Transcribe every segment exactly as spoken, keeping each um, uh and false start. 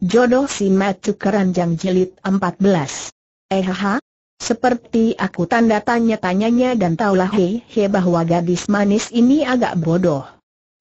Jodoh Si Mata Keranjang Jilid empat belas. Ehaha, seperti aku tanda tanya-tanyanya, dan taulah hehe bahwa gadis manis ini agak bodoh.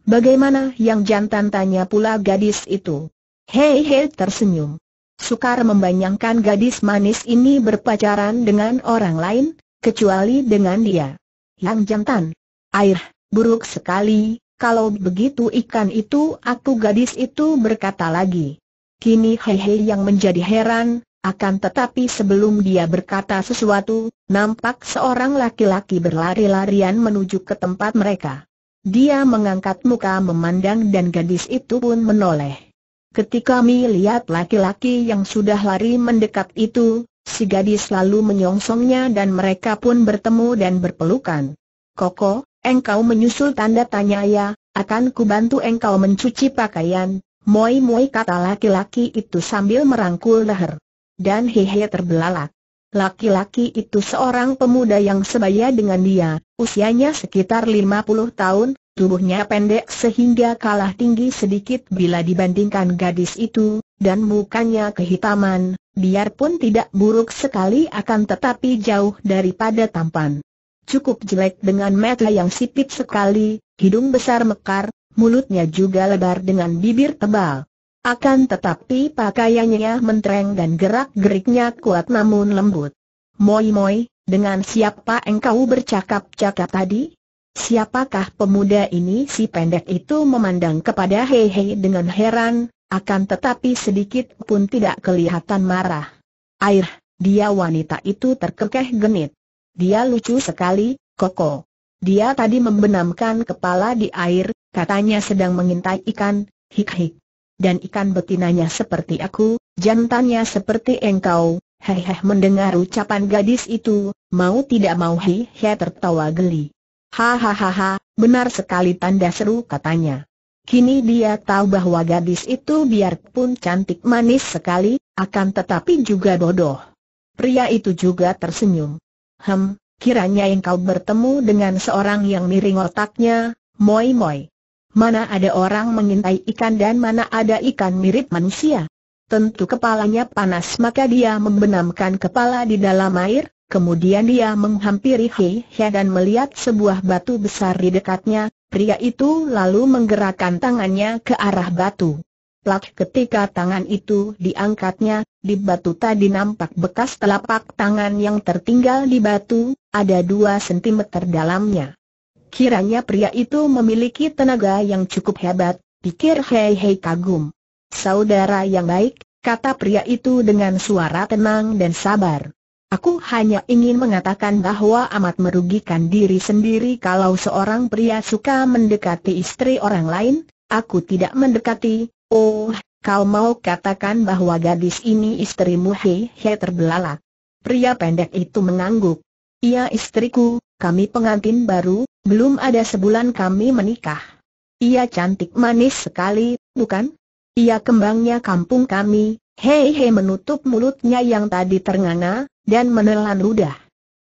Bagaimana yang jantan, tanya pula gadis itu. Hehe tersenyum. Sukar membayangkan gadis manis ini berpacaran dengan orang lain, kecuali dengan dia. Yang jantan, air, buruk sekali, kalau begitu ikan itu aku gadis itu berkata lagi. Kini hehe yang menjadi heran, akan tetapi sebelum dia berkata sesuatu, nampak seorang laki-laki berlari-larian menuju ke tempat mereka. Dia mengangkat muka memandang dan gadis itu pun menoleh. Ketika melihat laki-laki yang sudah lari mendekat itu, si gadis lalu menyongsongnya dan mereka pun bertemu dan berpelukan. Koko, engkau menyusul, tanda tanya ya, akan kubantu engkau mencuci pakaian. Moi-moi, kata laki-laki itu sambil merangkul leher. Dan hehe terbelalak. Laki-laki itu seorang pemuda yang sebaya dengan dia, usianya sekitar lima puluh tahun, tubuhnya pendek sehingga kalah tinggi sedikit bila dibandingkan gadis itu, dan mukanya kehitaman, biarpun tidak buruk sekali akan tetapi jauh daripada tampan. Cukup jelek dengan mata yang sipit sekali, hidung besar mekar, mulutnya juga lebar dengan bibir tebal. Akan tetapi pakaiannya mentereng dan gerak-geriknya kuat namun lembut. Moi-moi, dengan siapa engkau bercakap-cakap tadi? Siapakah pemuda ini? Si pendek itu memandang kepada hehe dengan heran, akan tetapi sedikit pun tidak kelihatan marah. Air, dia wanita itu terkekeh genit. Dia lucu sekali, Koko. Dia tadi membenamkan kepala di air, katanya sedang mengintai ikan, hik-hik. Dan ikan betinanya seperti aku, jantannya seperti engkau, hehe. Mendengar ucapan gadis itu, mau tidak mau hehe tertawa geli. Hahaha, benar sekali, tanda seru, katanya. Kini dia tahu bahwa gadis itu biarpun cantik manis sekali, akan tetapi juga bodoh. Pria itu juga tersenyum. Hem, kiranya engkau bertemu dengan seorang yang miring otaknya, moi-moi. Mana ada orang mengintai ikan dan mana ada ikan mirip manusia? Tentu kepalanya panas, maka dia membenamkan kepala di dalam air, kemudian dia menghampiri hehe dan melihat sebuah batu besar di dekatnya. Pria itu lalu menggerakkan tangannya ke arah batu. Plak, ketika tangan itu diangkatnya, di batu tadi nampak bekas telapak tangan yang tertinggal di batu, ada dua sentimeter dalamnya. Kiranya pria itu memiliki tenaga yang cukup hebat, pikir hehe kagum. Saudara yang baik, kata pria itu dengan suara tenang dan sabar. Aku hanya ingin mengatakan bahwa amat merugikan diri sendiri kalau seorang pria suka mendekati istri orang lain. Aku tidak mendekati. Oh, kau mau katakan bahwa gadis ini istrimu? Hehe terbelalak. Pria pendek itu mengangguk. Ia istriku, kami pengantin baru, belum ada sebulan kami menikah. Ia cantik manis sekali, bukan? Ia kembangnya kampung kami. Hehe menutup mulutnya yang tadi ternganga, dan menelan ludah.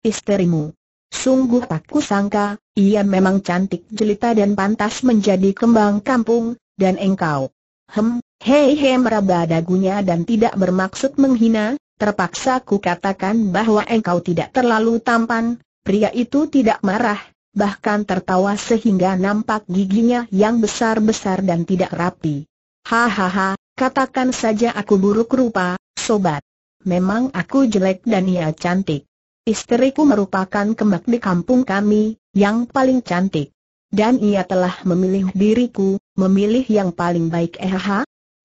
Istrimu. Sungguh tak kusangka, ia memang cantik jelita dan pantas menjadi kembang kampung, dan engkau. Hem, hehe meraba dagunya dan tidak bermaksud menghina. Terpaksa ku katakan bahwa engkau tidak terlalu tampan. Pria itu tidak marah, bahkan tertawa sehingga nampak giginya yang besar-besar dan tidak rapi. Hahaha, katakan saja aku buruk rupa, sobat. Memang aku jelek dan ia cantik. Istriku merupakan kembang di kampung kami, yang paling cantik. Dan ia telah memilih diriku, memilih yang paling baik. Ehaha.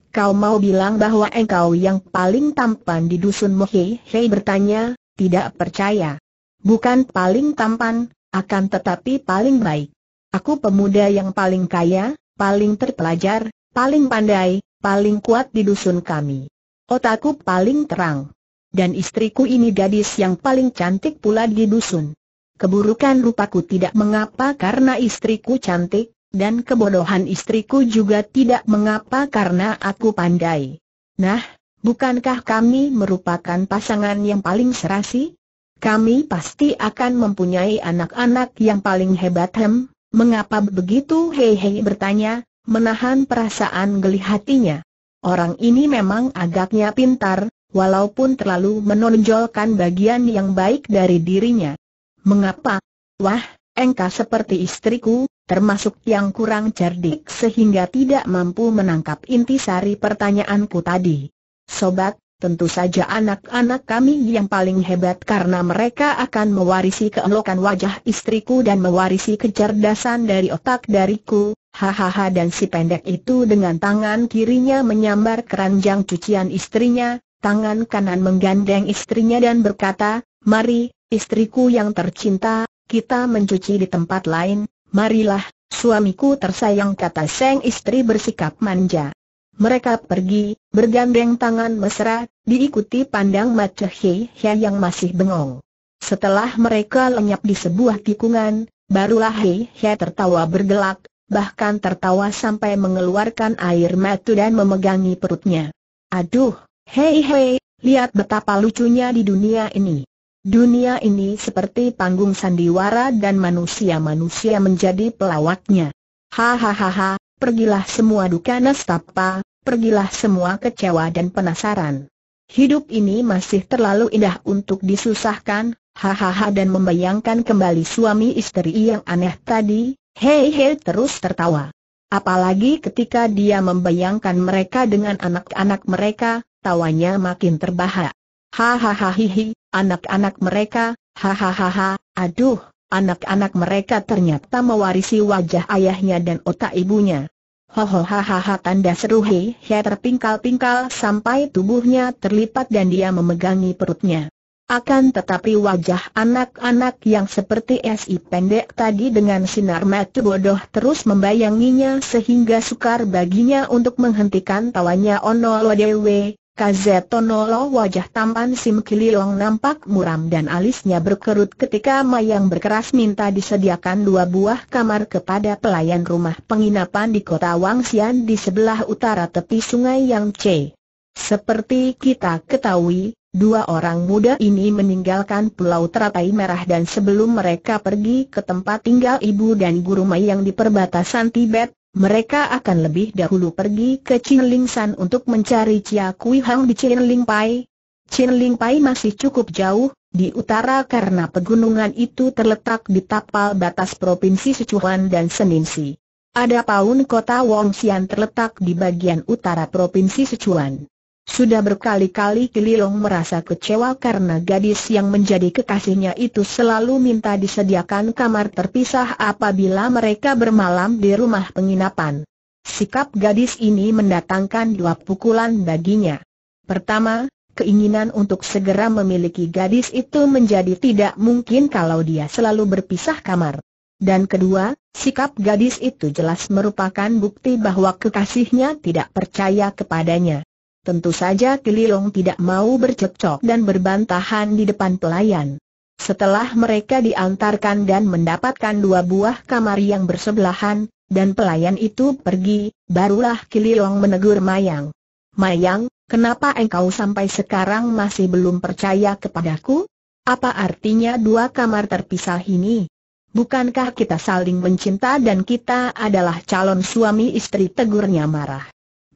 Kau mau bilang bahwa engkau yang paling tampan di dusunmu? Hehe bertanya, tidak percaya. Bukan paling tampan, akan tetapi paling baik. Aku pemuda yang paling kaya, paling terpelajar, paling pandai, paling kuat di dusun kami. Otakku paling terang. Dan istriku ini gadis yang paling cantik pula di dusun. Keburukan rupaku tidak mengapa karena istriku cantik, dan kebodohan istriku juga tidak mengapa karena aku pandai. Nah, bukankah kami merupakan pasangan yang paling serasi? Kami pasti akan mempunyai anak-anak yang paling hebat. Hem, mengapa begitu? Hehe bertanya, menahan perasaan geli hatinya. Orang ini memang agaknya pintar, walaupun terlalu menonjolkan bagian yang baik dari dirinya. Mengapa? Wah, engkau seperti istriku, termasuk yang kurang cerdik sehingga tidak mampu menangkap intisari pertanyaanku tadi. Sobat, tentu saja anak-anak kami yang paling hebat karena mereka akan mewarisi keelokan wajah istriku dan mewarisi kecerdasan dari otak dariku. Hahaha, dan si pendek itu dengan tangan kirinya menyambar keranjang cucian istrinya, tangan kanan menggandeng istrinya dan berkata, "Mari, istriku yang tercinta, kita mencuci di tempat lain." "Marilah, suamiku tersayang," kata sang istri bersikap manja. Mereka pergi, bergandeng tangan mesra, diikuti pandang mata Hei Hei yang masih bengong. Setelah mereka lenyap di sebuah tikungan, barulah Hei Hei tertawa bergelak, bahkan tertawa sampai mengeluarkan air mata dan memegangi perutnya. "Aduh, Hei Hei, lihat betapa lucunya di dunia ini. Dunia ini seperti panggung sandiwara dan manusia-manusia menjadi pelawaknya. Hahaha, pergilah semua duka nestapa, pergilah semua kecewa dan penasaran. Hidup ini masih terlalu indah untuk disusahkan." Hahaha, dan membayangkan kembali suami istri yang aneh tadi, Hei Hei terus tertawa. Apalagi ketika dia membayangkan mereka dengan anak-anak mereka, tawanya makin terbahak. Hahaha, hihi, anak-anak mereka, hahaha, aduh, anak-anak mereka ternyata mewarisi wajah ayahnya dan otak ibunya. Hahaha, tanda seru Hei Hei terpingkal-pingkal sampai tubuhnya terlipat dan dia memegangi perutnya. Akan tetapi wajah anak-anak yang seperti si pendek tadi dengan sinar mata bodoh terus membayanginya sehingga sukar baginya untuk menghentikan tawanya. Onolo dewe, kazetonolo, wajah tampan Sim Kililong nampak muram dan alisnya berkerut ketika Mayang berkeras minta disediakan dua buah kamar kepada pelayan rumah penginapan di kota Wangxian di sebelah utara tepi sungai Yangtze. Seperti kita ketahui, dua orang muda ini meninggalkan Pulau Teratai Merah dan sebelum mereka pergi ke tempat tinggal ibu dan guru Mayang di perbatasan Tibet, mereka akan lebih dahulu pergi ke Chinlingsan untuk mencari Chia Kui Hang di Chinlingpai. Chinlingpai masih cukup jauh, di utara karena pegunungan itu terletak di tapal batas Provinsi Sichuan dan Seningsi. Adapun kota Wangxian terletak di bagian utara Provinsi Sichuan. Sudah berkali-kali Kililong merasa kecewa karena gadis yang menjadi kekasihnya itu selalu minta disediakan kamar terpisah apabila mereka bermalam di rumah penginapan. Sikap gadis ini mendatangkan dua pukulan baginya. Pertama, keinginan untuk segera memiliki gadis itu menjadi tidak mungkin kalau dia selalu berpisah kamar. Dan kedua, sikap gadis itu jelas merupakan bukti bahwa kekasihnya tidak percaya kepadanya. Tentu saja Kililong tidak mau bercekcok dan berbantahan di depan pelayan. Setelah mereka diantarkan dan mendapatkan dua buah kamar yang bersebelahan, dan pelayan itu pergi, barulah Kililong menegur Mayang. "Mayang, kenapa engkau sampai sekarang masih belum percaya kepadaku? Apa artinya dua kamar terpisah ini? Bukankah kita saling mencinta dan kita adalah calon suami istri?" tegurnya marah.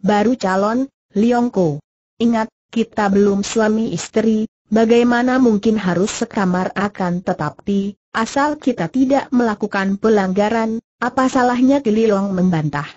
"Baru calon, Liongko. Ingat, kita belum suami istri, bagaimana mungkin harus sekamar? Akan tetapi, asal kita tidak melakukan pelanggaran, apa salahnya?" Kililong membantah.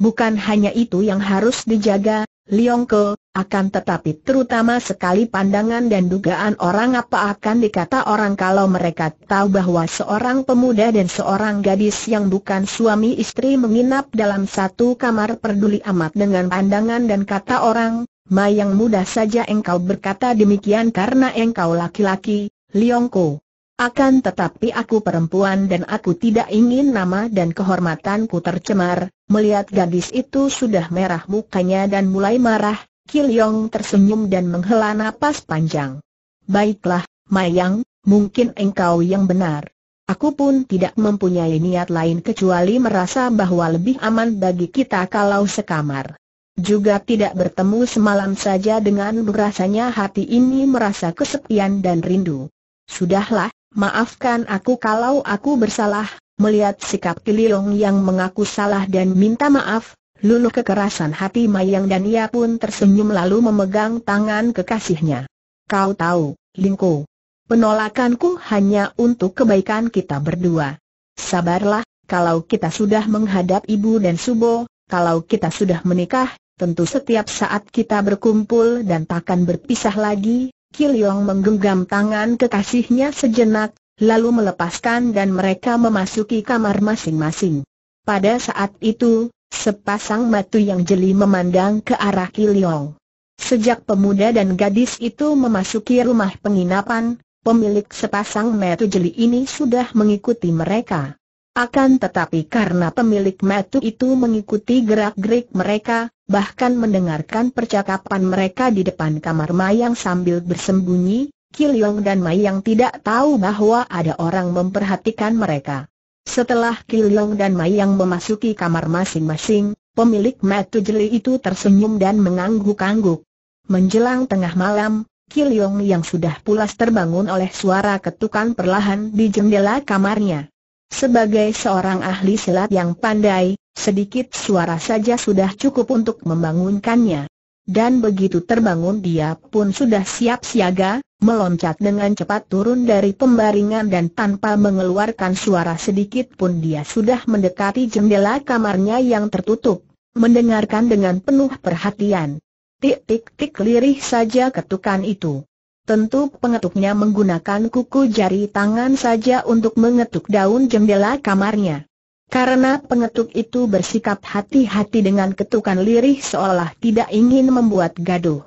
"Bukan hanya itu yang harus dijaga, Liongko, akan tetapi terutama sekali pandangan dan dugaan orang. Apa akan dikata orang kalau mereka tahu bahwa seorang pemuda dan seorang gadis yang bukan suami istri menginap dalam satu kamar? Peduli amat dengan pandangan dan kata orang, Mayang. Mudah saja engkau berkata demikian karena engkau laki-laki, Liongko. Akan tetapi aku perempuan dan aku tidak ingin nama dan kehormatanku tercemar." Melihat gadis itu sudah merah mukanya dan mulai marah, Kililong tersenyum dan menghela napas panjang. "Baiklah, Mayang, mungkin engkau yang benar. Aku pun tidak mempunyai niat lain kecuali merasa bahwa lebih aman bagi kita kalau sekamar. Juga tidak bertemu semalam saja dengan berasanya hati ini merasa kesepian dan rindu. Sudahlah, maafkan aku kalau aku bersalah." Melihat sikap Kililong yang mengaku salah dan minta maaf, luluh kekerasan hati Mayang, dan ia pun tersenyum lalu memegang tangan kekasihnya. Kau tahu, Lingko, penolakanku hanya untuk kebaikan kita berdua. Sabarlah, kalau kita sudah menghadap ibu dan Subo, kalau kita sudah menikah, tentu setiap saat kita berkumpul dan takkan berpisah lagi. Kilyong menggenggam tangan kekasihnya sejenak, lalu melepaskan dan mereka memasuki kamar masing-masing. Pada saat itu, sepasang mata yang jeli memandang ke arah Kilyong. Sejak pemuda dan gadis itu memasuki rumah penginapan, pemilik sepasang mata jeli ini sudah mengikuti mereka. Akan tetapi karena pemilik mata itu mengikuti gerak-gerik mereka, bahkan mendengarkan percakapan mereka di depan kamar Mayang sambil bersembunyi, Kilyong dan Mayang tidak tahu bahwa ada orang memperhatikan mereka. Setelah Kilyong dan Mayang memasuki kamar masing-masing, pemilik mata jeli itu tersenyum dan mengangguk-angguk. Menjelang tengah malam, Kilyong yang sudah pulas terbangun oleh suara ketukan perlahan di jendela kamarnya. Sebagai seorang ahli silat yang pandai, sedikit suara saja sudah cukup untuk membangunkannya. Dan begitu terbangun dia pun sudah siap siaga, meloncat dengan cepat turun dari pembaringan dan tanpa mengeluarkan suara sedikit pun dia sudah mendekati jendela kamarnya yang tertutup, mendengarkan dengan penuh perhatian. Tik-tik-tik lirih saja ketukan itu. Tentu pengetuknya menggunakan kuku jari tangan saja untuk mengetuk daun jendela kamarnya. Karena pengetuk itu bersikap hati-hati dengan ketukan lirih seolah tidak ingin membuat gaduh,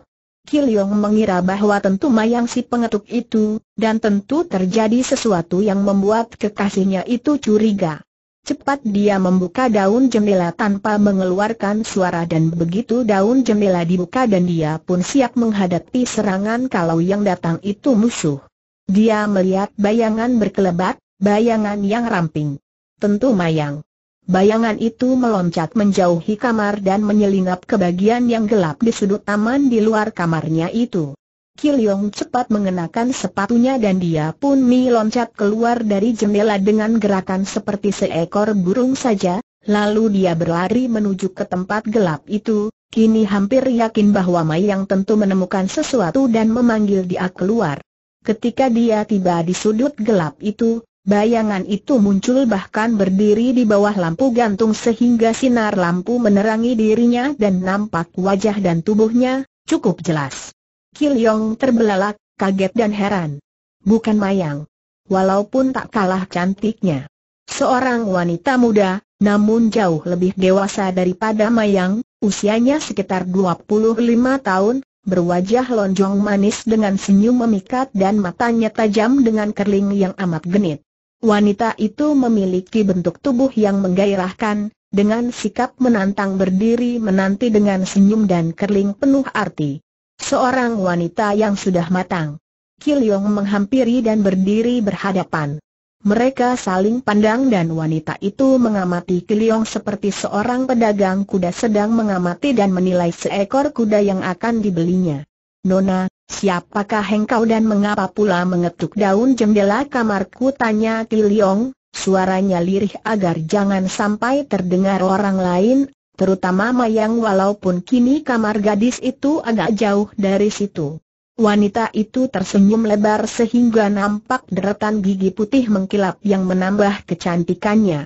Kilyong mengira bahwa tentu Mayang si pengetuk itu, dan tentu terjadi sesuatu yang membuat kekasihnya itu curiga. Cepat dia membuka daun jendela tanpa mengeluarkan suara, dan begitu daun jendela dibuka dan dia pun siap menghadapi serangan kalau yang datang itu musuh. Dia melihat bayangan berkelebat, bayangan yang ramping. Tentu Mayang. Bayangan itu meloncat menjauhi kamar dan menyelinap ke bagian yang gelap di sudut taman di luar kamarnya itu. Kilyong cepat mengenakan sepatunya dan dia pun meloncat keluar dari jendela dengan gerakan seperti seekor burung saja, lalu dia berlari menuju ke tempat gelap itu. Kini hampir yakin bahwa Mayang tentu menemukan sesuatu dan memanggil dia keluar. Ketika dia tiba di sudut gelap itu, bayangan itu muncul bahkan berdiri di bawah lampu gantung sehingga sinar lampu menerangi dirinya dan nampak wajah dan tubuhnya cukup jelas. Kilyong terbelalak, kaget dan heran. Bukan Mayang. Walaupun tak kalah cantiknya. Seorang wanita muda, namun jauh lebih dewasa daripada Mayang, usianya sekitar dua puluh lima tahun. Berwajah lonjong manis dengan senyum memikat dan matanya tajam dengan kerling yang amat genit. Wanita itu memiliki bentuk tubuh yang menggairahkan, dengan sikap menantang berdiri menanti dengan senyum dan kerling penuh arti. Seorang wanita yang sudah matang. Kilyong menghampiri dan berdiri berhadapan. Mereka saling pandang dan wanita itu mengamati Kilyong seperti seorang pedagang kuda sedang mengamati dan menilai seekor kuda yang akan dibelinya. Nona, siapakah engkau dan mengapa pula mengetuk daun jendela kamarku? Tanya Kilyong, suaranya lirih agar jangan sampai terdengar orang lain, terutama Mayang walaupun kini kamar gadis itu agak jauh dari situ. Wanita itu tersenyum lebar sehingga nampak deretan gigi putih mengkilap yang menambah kecantikannya.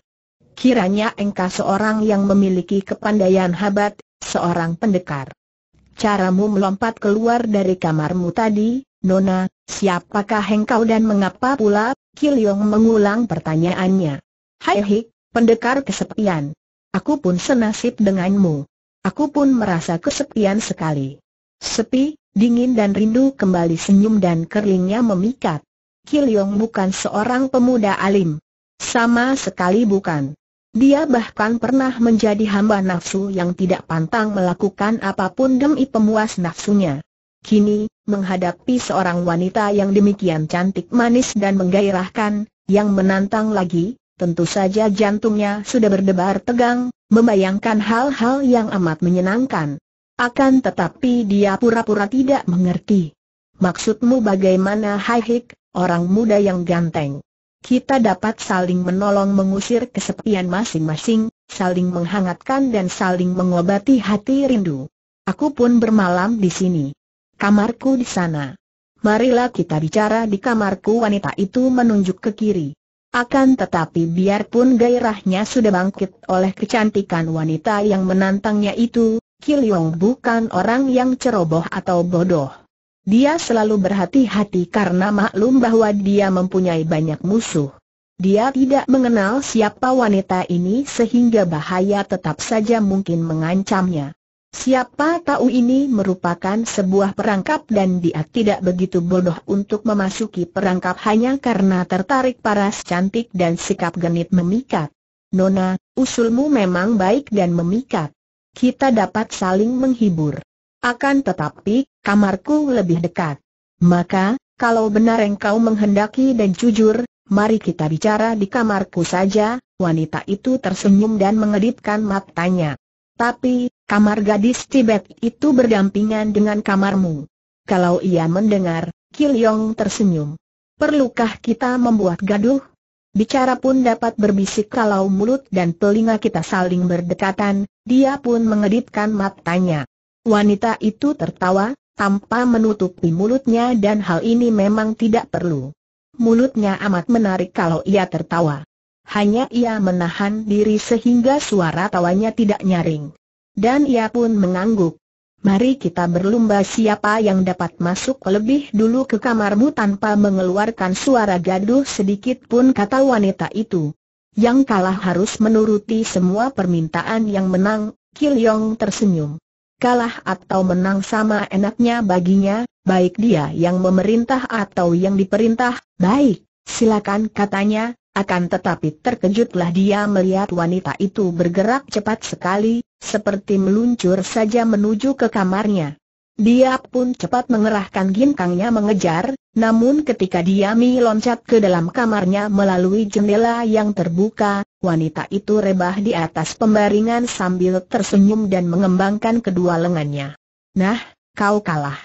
Kiranya engkau seorang yang memiliki kepandaian hebat, seorang pendekar. Caramu melompat keluar dari kamarmu tadi, Nona, siapakah engkau dan mengapa pula? Kilyong mengulang pertanyaannya. Haihik, pendekar kesepian. Aku pun senasib denganmu. Aku pun merasa kesepian sekali. Sepi, dingin dan rindu. Kembali senyum dan kerlingnya memikat. Kilyong bukan seorang pemuda alim. Sama sekali bukan. Dia bahkan pernah menjadi hamba nafsu yang tidak pantang melakukan apapun demi pemuas nafsunya. Kini, menghadapi seorang wanita yang demikian cantik manis dan menggairahkan, yang menantang lagi, tentu saja jantungnya sudah berdebar tegang, membayangkan hal-hal yang amat menyenangkan. Akan tetapi dia pura-pura tidak mengerti. Maksudmu bagaimana, Haihik, orang muda yang ganteng? Kita dapat saling menolong mengusir kesepian masing-masing, saling menghangatkan dan saling mengobati hati rindu. Aku pun bermalam di sini. Kamarku di sana. Marilah kita bicara di kamarku. Wanita itu menunjuk ke kiri. Akan tetapi biarpun gairahnya sudah bangkit oleh kecantikan wanita yang menantangnya itu, Kiliong bukan orang yang ceroboh atau bodoh. Dia selalu berhati-hati karena maklum bahwa dia mempunyai banyak musuh. Dia tidak mengenal siapa wanita ini sehingga bahaya tetap saja mungkin mengancamnya. Siapa tahu ini merupakan sebuah perangkap dan dia tidak begitu bodoh untuk memasuki perangkap hanya karena tertarik paras cantik dan sikap genit memikat. Nona, usulmu memang baik dan memikat. Kita dapat saling menghibur. Akan tetapi, kamarku lebih dekat. Maka, kalau benar engkau menghendaki dan jujur, mari kita bicara di kamarku saja. Wanita itu tersenyum dan mengedipkan matanya. Tapi, kamar gadis Tibet itu berdampingan dengan kamarmu. Kalau ia mendengar, Kiliong tersenyum. Perlukah kita membuat gaduh? Bicara pun dapat berbisik kalau mulut dan telinga kita saling berdekatan. Dia pun mengedipkan matanya. Wanita itu tertawa, tanpa menutupi mulutnya dan hal ini memang tidak perlu. Mulutnya amat menarik kalau ia tertawa. Hanya ia menahan diri sehingga suara tawanya tidak nyaring. Dan ia pun mengangguk. Mari kita berlomba siapa yang dapat masuk lebih dulu ke kamarmu tanpa mengeluarkan suara gaduh sedikit pun, kata wanita itu. Yang kalah harus menuruti semua permintaan yang menang. Kiliong tersenyum. Kalah atau menang sama enaknya baginya, baik dia yang memerintah atau yang diperintah. Baik, silakan, katanya. Akan tetapi terkejutlah dia melihat wanita itu bergerak cepat sekali, seperti meluncur saja menuju ke kamarnya. Dia pun cepat mengerahkan ginkangnya mengejar, namun ketika dia meloncat ke dalam kamarnya melalui jendela yang terbuka, wanita itu rebah di atas pembaringan sambil tersenyum dan mengembangkan kedua lengannya. Nah, kau kalah.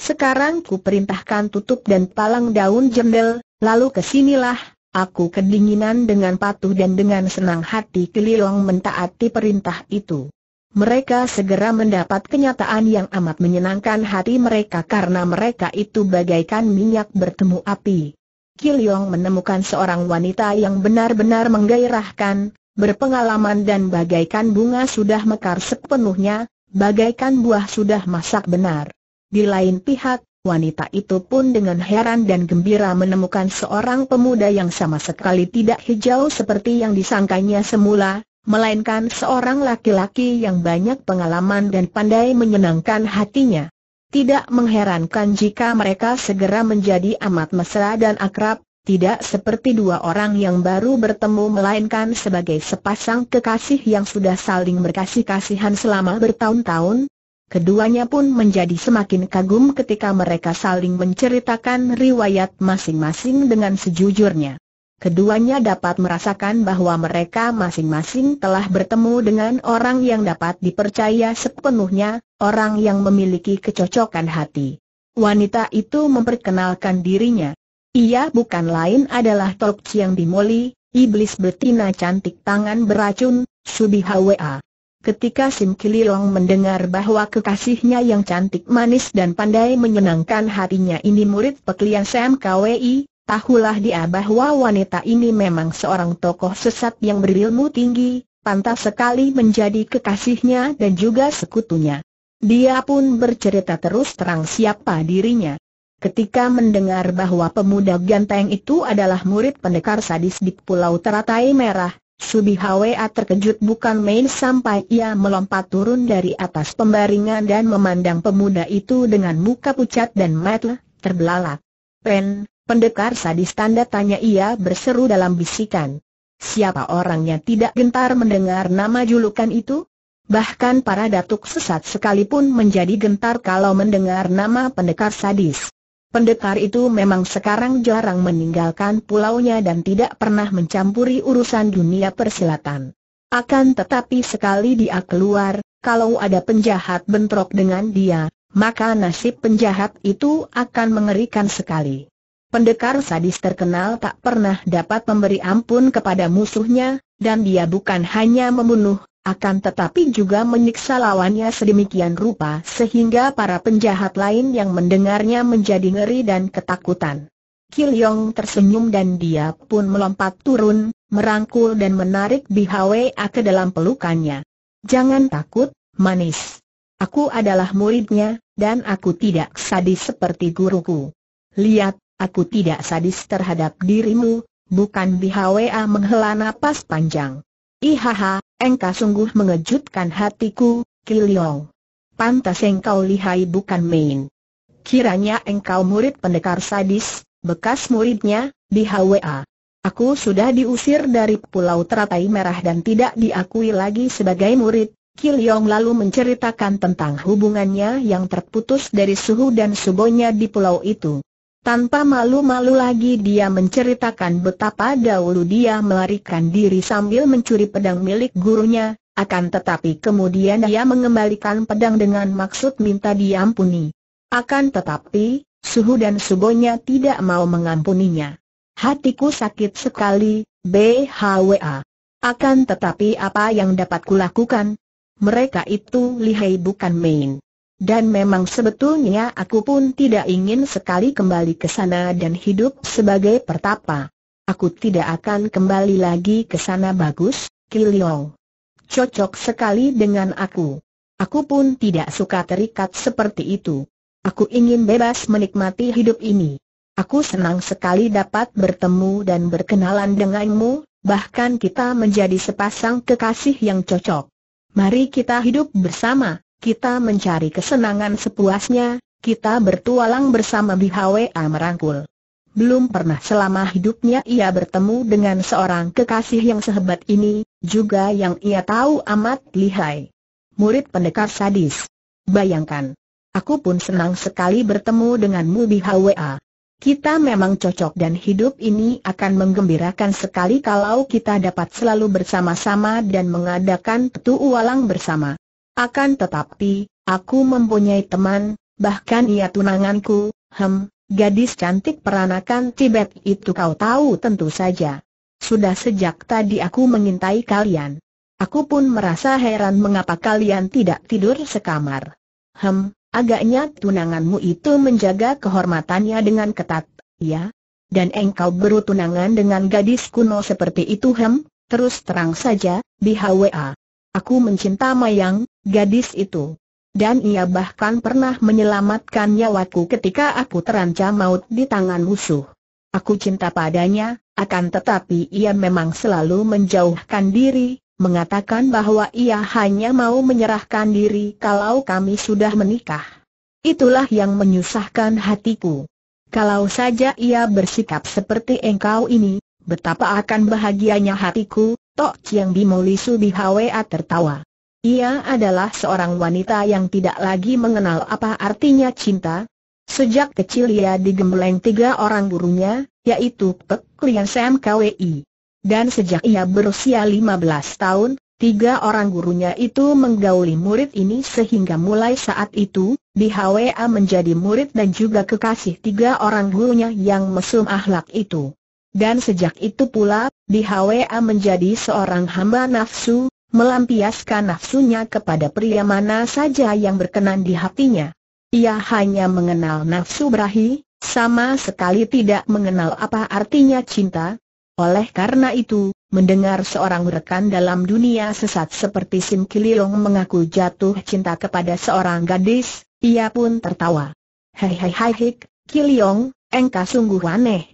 Sekarang ku perintahkan tutup dan palang daun jendel, lalu kesinilah. Aku kedinginan. Dengan patuh dan dengan senang hati Kiliong mentaati perintah itu. Mereka segera mendapat kenyataan yang amat menyenangkan hati mereka karena mereka itu bagaikan minyak bertemu api. Kiliong menemukan seorang wanita yang benar-benar menggairahkan, berpengalaman dan bagaikan bunga sudah mekar sepenuhnya, bagaikan buah sudah masak benar. Di lain pihak, wanita itu pun dengan heran dan gembira menemukan seorang pemuda yang sama sekali tidak hijau seperti yang disangkanya semula, melainkan seorang laki-laki yang banyak pengalaman dan pandai menyenangkan hatinya. Tidak mengherankan jika mereka segera menjadi amat mesra dan akrab, tidak seperti dua orang yang baru bertemu melainkan sebagai sepasang kekasih yang sudah saling berkasih-kasihan selama bertahun-tahun. Keduanya pun menjadi semakin kagum ketika mereka saling menceritakan riwayat masing-masing dengan sejujurnya. Keduanya dapat merasakan bahwa mereka masing-masing telah bertemu dengan orang yang dapat dipercaya sepenuhnya, orang yang memiliki kecocokan hati. Wanita itu memperkenalkan dirinya. Ia bukan lain adalah Tok Chiang Bimoli, iblis betina cantik tangan beracun, Subihwa. Ketika Sim Kiliong mendengar bahwa kekasihnya yang cantik manis dan pandai menyenangkan hatinya ini murid peklian Sam Kwi, tahulah dia bahwa wanita ini memang seorang tokoh sesat yang berilmu tinggi, pantas sekali menjadi kekasihnya dan juga sekutunya. Dia pun bercerita terus terang siapa dirinya. Ketika mendengar bahwa pemuda ganteng itu adalah murid pendekar sadis di Pulau Teratai Merah, Subihwa terkejut bukan main sampai ia melompat turun dari atas pembaringan dan memandang pemuda itu dengan muka pucat dan mata terbelalak. Pen, pendekar sadis, tanda tanya, ia berseru dalam bisikan. Siapa orangnya tidak gentar mendengar nama julukan itu? Bahkan para datuk sesat sekalipun menjadi gentar kalau mendengar nama pendekar sadis. Pendekar itu memang sekarang jarang meninggalkan pulaunya dan tidak pernah mencampuri urusan dunia persilatan. Akan tetapi sekali dia keluar, kalau ada penjahat bentrok dengan dia, maka nasib penjahat itu akan mengerikan sekali. Pendekar sadis terkenal tak pernah dapat memberi ampun kepada musuhnya, dan dia bukan hanya membunuh, akan tetapi juga menyiksa lawannya sedemikian rupa sehingga para penjahat lain yang mendengarnya menjadi ngeri dan ketakutan. Kilyong tersenyum dan dia pun melompat turun, merangkul dan menarik Bihwa ke dalam pelukannya. Jangan takut, manis. Aku adalah muridnya, dan aku tidak sadis seperti guruku. Lihat, aku tidak sadis terhadap dirimu, bukan? Bihwa menghela napas panjang. Ihaha, engkau sungguh mengejutkan hatiku, Kilyong. Pantas engkau lihai bukan main. Kiranya engkau murid pendekar sadis, bekas muridnya, Bihwa. Aku sudah diusir dari Pulau Teratai Merah dan tidak diakui lagi sebagai murid. Kilyong lalu menceritakan tentang hubungannya yang terputus dari suhu dan subonya di pulau itu. Tanpa malu-malu lagi dia menceritakan betapa dahulu dia melarikan diri sambil mencuri pedang milik gurunya, akan tetapi kemudian dia mengembalikan pedang dengan maksud minta diampuni. Akan tetapi, suhu dan subonya tidak mau mengampuninya. Hatiku sakit sekali, Bhwa. Akan tetapi apa yang dapat kulakukan? Mereka itu lihai bukan main. Dan memang sebetulnya aku pun tidak ingin sekali kembali ke sana dan hidup sebagai pertapa. Aku tidak akan kembali lagi ke sana. Bagus, Kilyong. Cocok sekali dengan aku. Aku pun tidak suka terikat seperti itu. Aku ingin bebas menikmati hidup ini. Aku senang sekali dapat bertemu dan berkenalan denganmu, bahkan kita menjadi sepasang kekasih yang cocok. Mari kita hidup bersama. Kita mencari kesenangan sepuasnya, kita bertualang bersama. Bhwa merangkul. Belum pernah selama hidupnya ia bertemu dengan seorang kekasih yang sehebat ini, juga yang ia tahu amat lihai. Murid pendekar sadis. Bayangkan. Aku pun senang sekali bertemu denganmu, Bhwa. Kita memang cocok dan hidup ini akan menggembirakan sekali kalau kita dapat selalu bersama-sama dan mengadakan petualang bersama. Akan tetapi, aku mempunyai teman, bahkan ia tunanganku, hem, gadis cantik peranakan Tibet itu kau tahu tentu saja. Sudah sejak tadi aku mengintai kalian. Aku pun merasa heran mengapa kalian tidak tidur sekamar. Hem, agaknya tunanganmu itu menjaga kehormatannya dengan ketat, ya? Dan engkau baru tunangan dengan gadis kuno seperti itu, hem? Terus terang saja, Bhwa. Aku mencinta Mayang, gadis itu. Dan ia bahkan pernah menyelamatkan nyawaku ketika aku terancam maut di tangan musuh. Aku cinta padanya, akan tetapi ia memang selalu menjauhkan diri, mengatakan bahwa ia hanya mau menyerahkan diri kalau kami sudah menikah. Itulah yang menyusahkan hatiku. Kalau saja ia bersikap seperti engkau ini, betapa akan bahagianya hatiku. Tok Chiang Bimo Lisu Bhwa tertawa. Ia adalah seorang wanita yang tidak lagi mengenal apa artinya cinta. Sejak kecil ia digembleng tiga orang gurunya, yaitu Pek Lian Sam Kwi. Dan sejak ia berusia lima belas tahun, tiga orang gurunya itu menggauli murid ini sehingga mulai saat itu, Bhwa menjadi murid dan juga kekasih tiga orang gurunya yang mesum akhlak itu. Dan sejak itu pula, Bhwa menjadi seorang hamba nafsu, melampiaskan nafsunya kepada pria mana saja yang berkenan di hatinya. Ia hanya mengenal nafsu berahi, sama sekali tidak mengenal apa artinya cinta. Oleh karena itu, mendengar seorang rekan dalam dunia sesat seperti Sim Kilyong mengaku jatuh cinta kepada seorang gadis, ia pun tertawa. Hei hei hei hei, Kilyong, engkau sungguh aneh.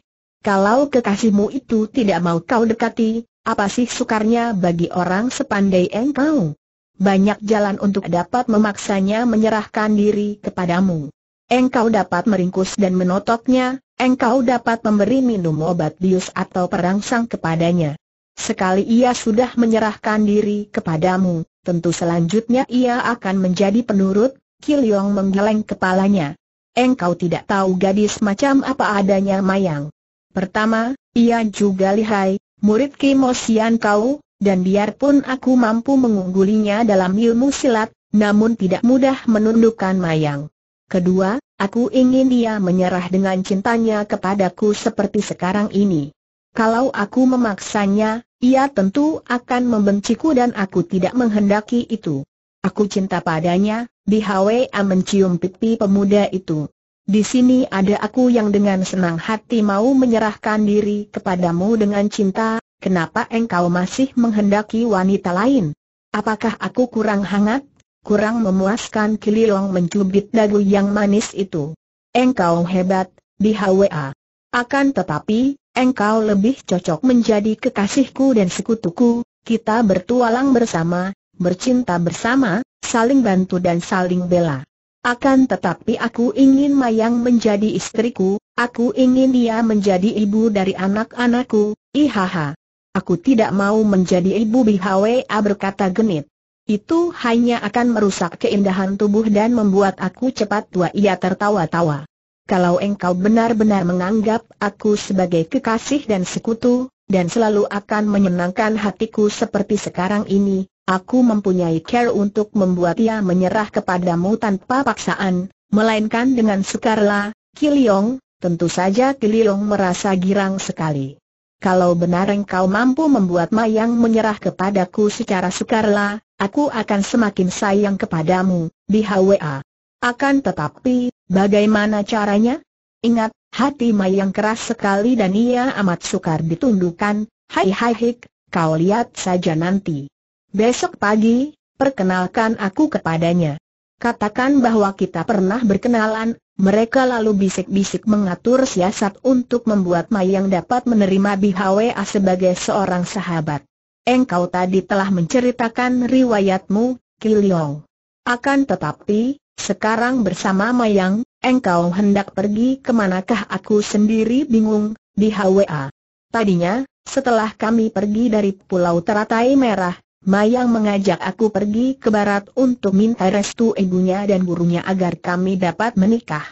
Kalau kekasihmu itu tidak mau kau dekati, apa sih sukarnya bagi orang sepandai engkau? Banyak jalan untuk dapat memaksanya menyerahkan diri kepadamu. Engkau dapat meringkus dan menotoknya, engkau dapat memberi minum obat bius atau perangsang kepadanya. Sekali ia sudah menyerahkan diri kepadamu, tentu selanjutnya ia akan menjadi penurut. Kilyong menggeleng kepalanya. Engkau tidak tahu gadis macam apa adanya Mayang. Pertama, ia juga lihai, murid Kimosian kau, dan biarpun aku mampu mengunggulinya dalam ilmu silat, namun tidak mudah menundukkan Mayang. Kedua, aku ingin dia menyerah dengan cintanya kepadaku seperti sekarang ini. Kalau aku memaksanya, ia tentu akan membenciku dan aku tidak menghendaki itu. Aku cinta padanya." Bhwa mencium pipi pemuda itu. "Di sini ada aku yang dengan senang hati mau menyerahkan diri kepadamu dengan cinta. Kenapa engkau masih menghendaki wanita lain? Apakah aku kurang hangat, kurang memuaskan?" Kililong mencubit dagu yang manis itu. "Engkau hebat, Bhwa. Akan tetapi, engkau lebih cocok menjadi kekasihku dan sekutuku. Kita bertualang bersama, bercinta bersama, saling bantu dan saling bela. Akan tetapi aku ingin Mayang menjadi istriku, aku ingin dia menjadi ibu dari anak-anakku. Ihaha. Aku tidak mau menjadi ibu," Bhwa berkata genit. "Itu hanya akan merusak keindahan tubuh dan membuat aku cepat tua." Ia tertawa-tawa. "Kalau engkau benar-benar menganggap aku sebagai kekasih dan sekutu, dan selalu akan menyenangkan hatiku seperti sekarang ini, aku mempunyai cara untuk membuat ia menyerah kepadamu tanpa paksaan, melainkan dengan sukarela, Kililong." Tentu saja Kililong merasa girang sekali. "Kalau benar engkau mampu membuat Mayang menyerah kepadaku secara sukarela, aku akan semakin sayang kepadamu, Bhwa. Akan tetapi, bagaimana caranya? Ingat, hati Mayang keras sekali dan ia amat sukar ditundukkan. Hai hai hik, kau lihat saja nanti. Besok pagi, perkenalkan aku kepadanya. Katakan bahwa kita pernah berkenalan." Mereka lalu bisik-bisik mengatur siasat untuk membuat Mayang dapat menerima Bhwa sebagai seorang sahabat. "Engkau tadi telah menceritakan riwayatmu, Kililong. Akan tetapi, sekarang bersama Mayang, engkau hendak pergi kemanakah? Aku sendiri bingung, Bhwa. Tadinya, setelah kami pergi dari Pulau Teratai Merah, Mayang mengajak aku pergi ke barat untuk minta restu ibunya dan gurunya agar kami dapat menikah.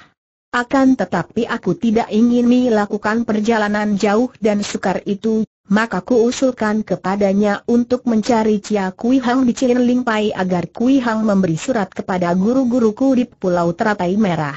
Akan tetapi aku tidak ingin melakukan perjalanan jauh dan sukar itu, maka ku usulkan kepadanya untuk mencari Cia Kui Hang di Cilincing Pai agar Kui Hang memberi surat kepada guru-guruku di Pulau Teratai Merah.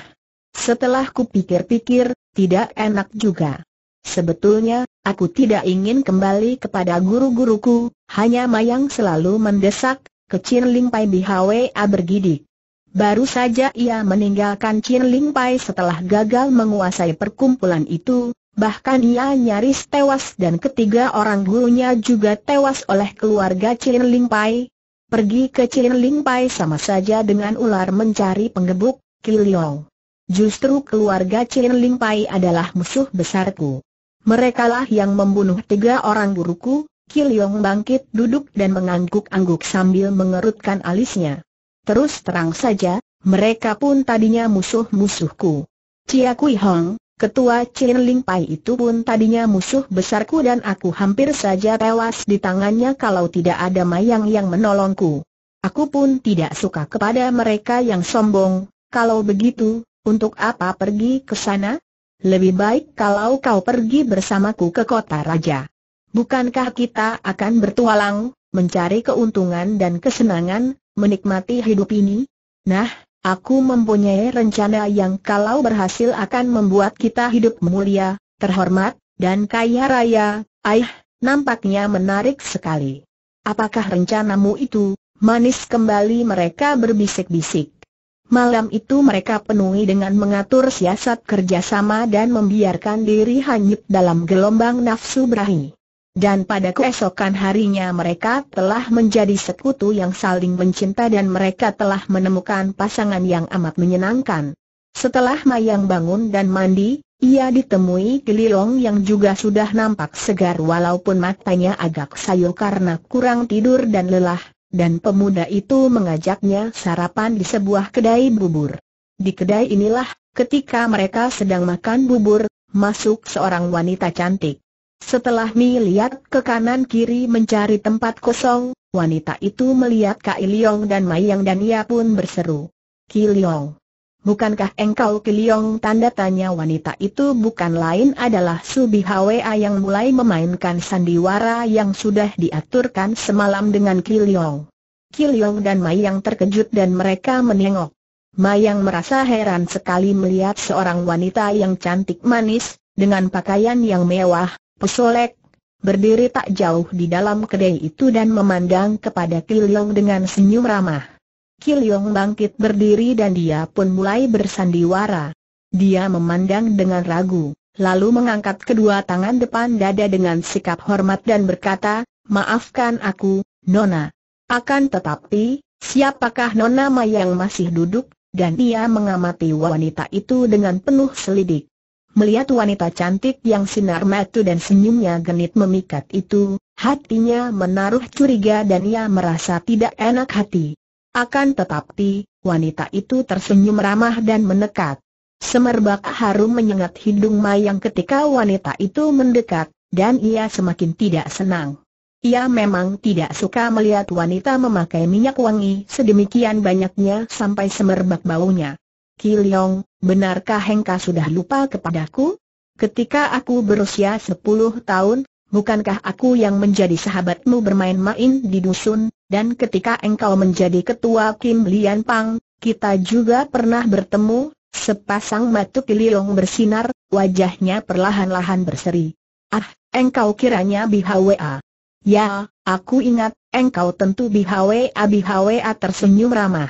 Setelah ku pikir-pikir, tidak enak juga. Sebetulnya, aku tidak ingin kembali kepada guru-guruku, hanya Mayang selalu mendesak." Ke Cilincing Pai, Bhwa bergidik. Baru saja ia meninggalkan Cilincing Pai setelah gagal menguasai perkumpulan itu. Bahkan ia nyaris tewas dan ketiga orang gurunya juga tewas oleh keluarga Cilincing Pai. Pergi ke Cilincing Pai sama saja dengan ular mencari penggebuk, Kililong. Justru keluarga Cilincing Pai adalah musuh besarku. Merekalah yang membunuh tiga orang guruku. Kililong bangkit duduk dan mengangguk-angguk sambil mengerutkan alisnya. "Terus terang saja, mereka pun tadinya musuh-musuhku. Cia Kui Hong, ketua Cilincing Pai itu pun tadinya musuh besarku dan aku hampir saja tewas di tangannya kalau tidak ada Mayang yang menolongku. Aku pun tidak suka kepada mereka yang sombong. Kalau begitu, untuk apa pergi ke sana? Lebih baik kalau kau pergi bersamaku ke kota raja. Bukankah kita akan bertualang, mencari keuntungan dan kesenangan, menikmati hidup ini? Nah, aku mempunyai rencana yang kalau berhasil akan membuat kita hidup mulia, terhormat, dan kaya raya." "Aih, nampaknya menarik sekali. Apakah rencanamu itu?" manis kembali mereka berbisik-bisik. Malam itu mereka penuhi dengan mengatur siasat kerjasama dan membiarkan diri hanyut dalam gelombang nafsu berahi. Dan pada keesokan harinya mereka telah menjadi sekutu yang saling mencinta dan mereka telah menemukan pasangan yang amat menyenangkan. Setelah Mayang bangun dan mandi, ia ditemui Kililong yang juga sudah nampak segar walaupun matanya agak sayu karena kurang tidur dan lelah, dan pemuda itu mengajaknya sarapan di sebuah kedai bubur. Di kedai inilah, ketika mereka sedang makan bubur, masuk seorang wanita cantik. Setelah melihat ke kanan-kiri mencari tempat kosong, wanita itu melihat Kililong dan Mayang dan ia pun berseru, "Kililong, bukankah engkau Kililong?" Tanda tanya. Wanita itu bukan lain adalah Su Bhwa yang mulai memainkan sandiwara yang sudah diaturkan semalam dengan Kililong. Kililong dan Mayang terkejut dan mereka menengok. Mayang merasa heran sekali melihat seorang wanita yang cantik manis, dengan pakaian yang mewah, Pesolek, berdiri tak jauh di dalam kedai itu dan memandang kepada Kiliong dengan senyum ramah. Kiliong bangkit berdiri dan dia pun mulai bersandiwara. Dia memandang dengan ragu, lalu mengangkat kedua tangan depan dada dengan sikap hormat dan berkata, "Maafkan aku, Nona." Akan tetapi, siapakah Nona Maya yang masih duduk? Dan dia mengamati wanita itu dengan penuh selidik. Melihat wanita cantik yang sinar mata dan senyumnya genit memikat itu, hatinya menaruh curiga dan ia merasa tidak enak hati. Akan tetapi, wanita itu tersenyum ramah dan menekat. Semerbak harum menyengat hidung Mayang ketika wanita itu mendekat, dan ia semakin tidak senang. Ia memang tidak suka melihat wanita memakai minyak wangi sedemikian banyaknya sampai semerbak baunya. "Kiliong, benarkah engkau sudah lupa kepadaku? Ketika aku berusia sepuluh tahun, bukankah aku yang menjadi sahabatmu bermain-main di dusun, dan ketika engkau menjadi ketua Kim Lian Pang, kita juga pernah bertemu?" Sepasang mata Kiliong bersinar, wajahnya perlahan-lahan berseri. "Ah, engkau kiranya B H W A? Ya, aku ingat, engkau tentu B H W A B H W A tersenyum ramah.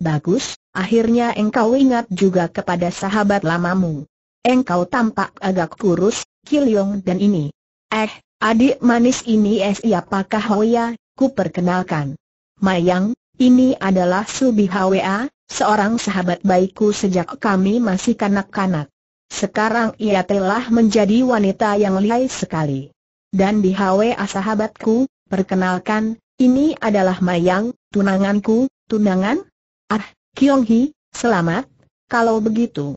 "Bagus, akhirnya engkau ingat juga kepada sahabat lamamu. Engkau tampak agak kurus, Kiliong, dan ini. Eh, adik manis ini siapakah?" "Oh ya, ku perkenalkan. Mayang, ini adalah Su B H W A, seorang sahabat baikku sejak kami masih kanak-kanak. Sekarang ia telah menjadi wanita yang lihai sekali. Dan B H W A sahabatku, perkenalkan, ini adalah Mayang, tunanganku." "Tunangan? Ah, Kiong Hi, selamat. Kalau begitu,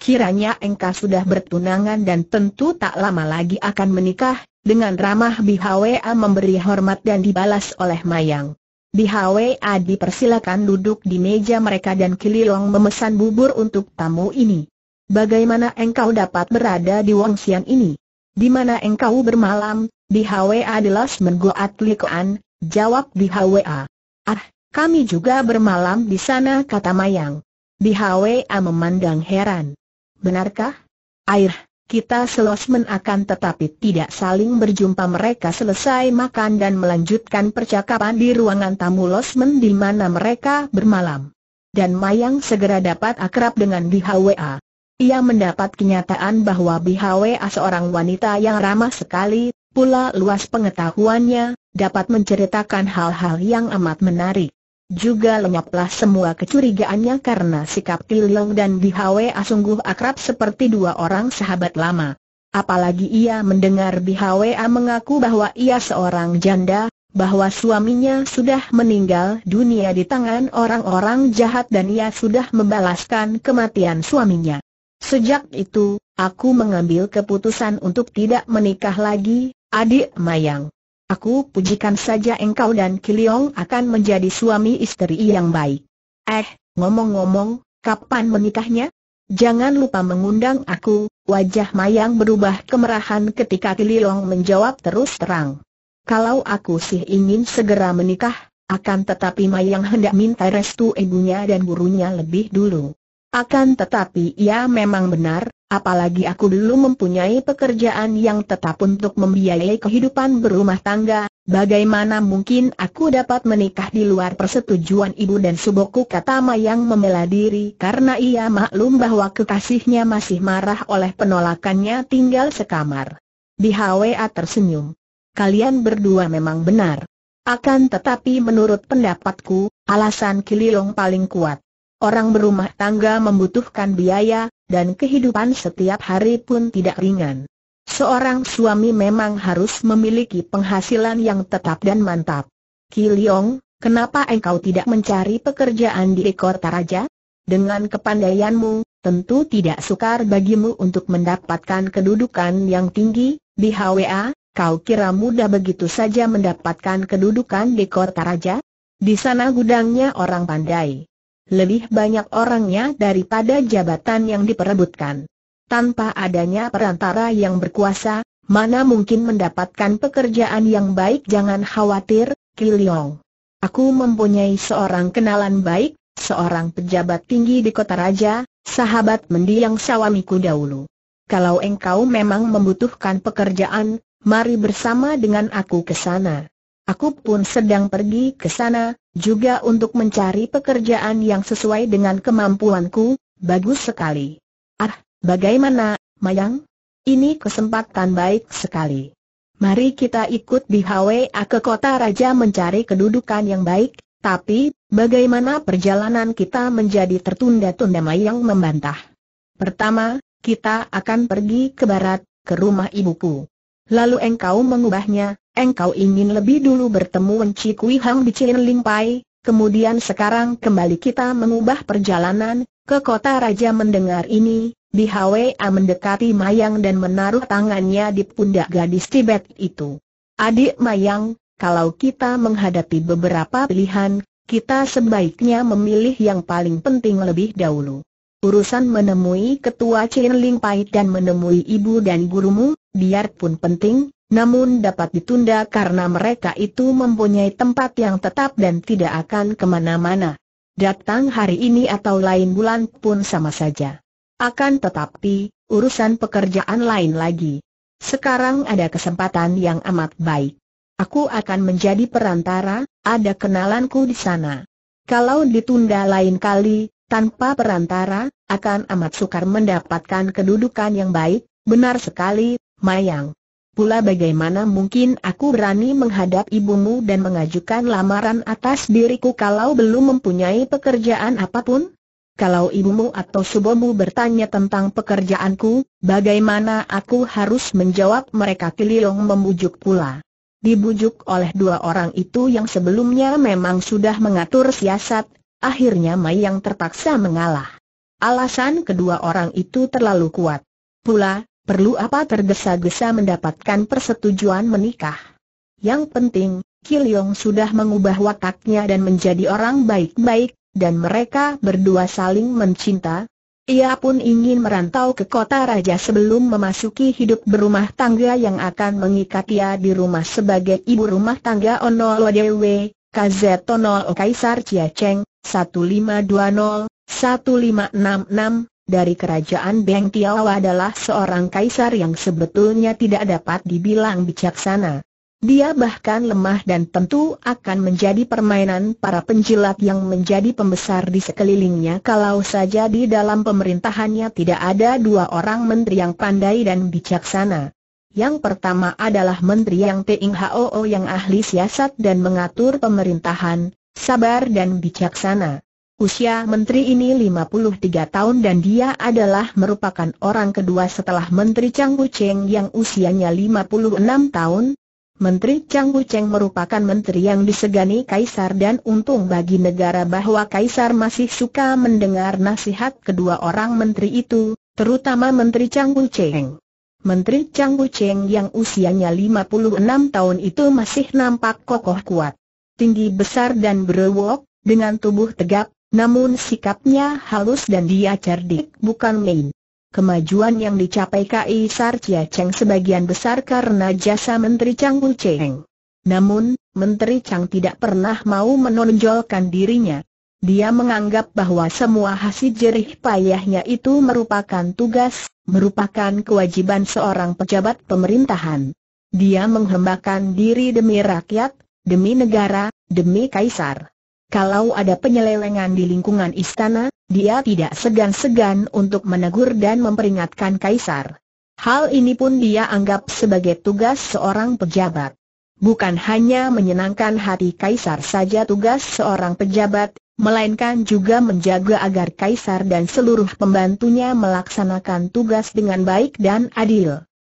kiranya engkau sudah bertunangan dan tentu tak lama lagi akan menikah." Dengan ramah B H W A memberi hormat dan dibalas oleh Mayang. B H W A dipersilakan duduk di meja mereka dan Kiliong memesan bubur untuk tamu ini. "Bagaimana engkau dapat berada di Wangsian ini? Di mana engkau bermalam?" "B H W A adalah Mengoat Likoan," jawab B H W A. "Ah, kami juga bermalam di sana," kata Mayang. B H W A memandang heran. "Benarkah? Air, kita selosmen." Akan tetapi tidak saling berjumpa. Mereka selesai makan dan melanjutkan percakapan di ruangan tamu losmen di mana mereka bermalam. Dan Mayang segera dapat akrab dengan B H W A. Ia mendapat kenyataan bahwa B H W A seorang wanita yang ramah sekali, pula luas pengetahuannya, dapat menceritakan hal-hal yang amat menarik. Juga lenyaplah semua kecurigaannya karena sikap Kiliong dan B H W A sungguh akrab seperti dua orang sahabat lama. Apalagi ia mendengar B H W A mengaku bahwa ia seorang janda, bahwa suaminya sudah meninggal dunia di tangan orang-orang jahat dan ia sudah membalaskan kematian suaminya. "Sejak itu, aku mengambil keputusan untuk tidak menikah lagi, adik Mayang. Aku pujikan saja engkau dan Kiliong akan menjadi suami istri yang baik." "Eh, ngomong-ngomong, kapan menikahnya? Jangan lupa mengundang aku." Wajah Mayang berubah kemerahan ketika Kiliong menjawab terus terang, "Kalau aku sih ingin segera menikah, akan tetapi Mayang hendak minta restu ibunya dan gurunya lebih dulu. Akan tetapi ia memang benar, apalagi aku dulu mempunyai pekerjaan yang tetap untuk membiayai kehidupan berumah tangga. Bagaimana mungkin aku dapat menikah di luar persetujuan ibu dan subuhku?" kata Mayang membela diri karena ia maklum bahwa kekasihnya masih marah oleh penolakannya tinggal sekamar. B H W A tersenyum. "Kalian berdua memang benar. Akan tetapi menurut pendapatku, alasan Kiliong paling kuat. Orang berumah tangga membutuhkan biaya, dan kehidupan setiap hari pun tidak ringan. Seorang suami memang harus memiliki penghasilan yang tetap dan mantap. Kiliong, kenapa engkau tidak mencari pekerjaan di kota raja? Dengan kepandaianmu, tentu tidak sukar bagimu untuk mendapatkan kedudukan yang tinggi." "B H W A, kau kira mudah begitu saja mendapatkan kedudukan di kota raja? Di sana gudangnya orang pandai. Lebih banyak orangnya daripada jabatan yang diperebutkan. Tanpa adanya perantara yang berkuasa, mana mungkin mendapatkan pekerjaan yang baik?" "Jangan khawatir, Kiliong. Aku mempunyai seorang kenalan baik, seorang pejabat tinggi di kota raja, sahabat mendiang suamiku dahulu. kalau engkau memang membutuhkan pekerjaan, mari bersama dengan aku ke sana. Aku pun sedang pergi ke sana, juga untuk mencari pekerjaan yang sesuai dengan kemampuanku." "Bagus sekali. Ah, bagaimana, Mayang? Ini kesempatan baik sekali. Mari kita ikut di H W A ke kota raja mencari kedudukan yang baik." "Tapi, bagaimana perjalanan kita menjadi tertunda-tunda?" Mayang membantah. "Pertama, kita akan pergi ke barat, ke rumah ibuku. Lalu engkau mengubahnya, engkau ingin lebih dulu bertemu Enci Kui Hang di Cien Ling Pai, kemudian sekarang kembali kita mengubah perjalanan ke kota raja." Mendengar ini, di H W A mendekati Mayang dan menaruh tangannya di pundak gadis Tibet itu. "Adik Mayang, kalau kita menghadapi beberapa pilihan, kita sebaiknya memilih yang paling penting lebih dahulu. Urusan menemui ketua Cien Ling Pai dan menemui ibu dan gurumu, biarpun penting, namun dapat ditunda karena mereka itu mempunyai tempat yang tetap dan tidak akan kemana-mana. Datang hari ini atau lain bulan pun sama saja. Akan tetapi, urusan pekerjaan lain lagi. Sekarang ada kesempatan yang amat baik. Aku akan menjadi perantara, ada kenalanku di sana. Kalau ditunda lain kali, tanpa perantara, akan amat sukar mendapatkan kedudukan yang baik." "Benar sekali, Mayang. Pula bagaimana mungkin aku berani menghadap ibumu dan mengajukan lamaran atas diriku kalau belum mempunyai pekerjaan apapun? Kalau ibumu atau subomu bertanya tentang pekerjaanku, bagaimana aku harus menjawab?" Mereka Tililong membujuk pula. Dibujuk oleh dua orang itu yang sebelumnya memang sudah mengatur siasat, akhirnya Mayang terpaksa mengalah. Alasan kedua orang itu terlalu kuat. Pula, perlu apa tergesa-gesa mendapatkan persetujuan menikah? Yang penting, Kilong sudah mengubah wataknya dan menjadi orang baik-baik, dan mereka berdua saling mencinta. Ia pun ingin merantau ke kota raja sebelum memasuki hidup berumah tangga yang akan mengikat ia di rumah sebagai ibu rumah tangga Onolo Dewe, K Z Onolo Kaisar Chiacheng, seribu lima ratus dua puluh sampai seribu lima ratus enam puluh enam, dari kerajaan Beng Tiao adalah seorang kaisar yang sebetulnya tidak dapat dibilang bijaksana. Dia bahkan lemah dan tentu akan menjadi permainan para penjilat yang menjadi pembesar di sekelilingnya kalau saja di dalam pemerintahannya tidak ada dua orang menteri yang pandai dan bijaksana. Yang pertama adalah Menteri Yang Ting Hoo yang ahli siasat dan mengatur pemerintahan, sabar dan bijaksana. Usia menteri ini lima puluh tiga tahun dan dia adalah merupakan orang kedua setelah Menteri Chang Kucheng yang usianya lima puluh enam tahun. Menteri Chang Kucheng merupakan menteri yang disegani kaisar dan untung bagi negara bahwa kaisar masih suka mendengar nasihat kedua orang menteri itu, terutama Menteri Chang Kucheng. Menteri Chang Kucheng yang usianya lima puluh enam tahun itu masih nampak kokoh kuat, tinggi besar dan berwok, dengan tubuh tegap, namun sikapnya halus dan dia cerdik bukan main. Kemajuan yang dicapai Kaisar Chiacheng sebagian besar karena jasa Menteri Chang Kucheng. Namun, Menteri Chang tidak pernah mau menonjolkan dirinya. Dia menganggap bahwa semua hasil jerih payahnya itu merupakan tugas, merupakan kewajiban seorang pejabat pemerintahan. Dia menghembakan diri demi rakyat, demi negara, demi kaisar. Kalau ada penyelewengan di lingkungan istana, dia tidak segan-segan untuk menegur dan memperingatkan kaisar. Hal ini pun dia anggap sebagai tugas seorang pejabat. Bukan hanya menyenangkan hati kaisar saja tugas seorang pejabat, melainkan juga menjaga agar kaisar dan seluruh pembantunya melaksanakan tugas dengan baik dan adil.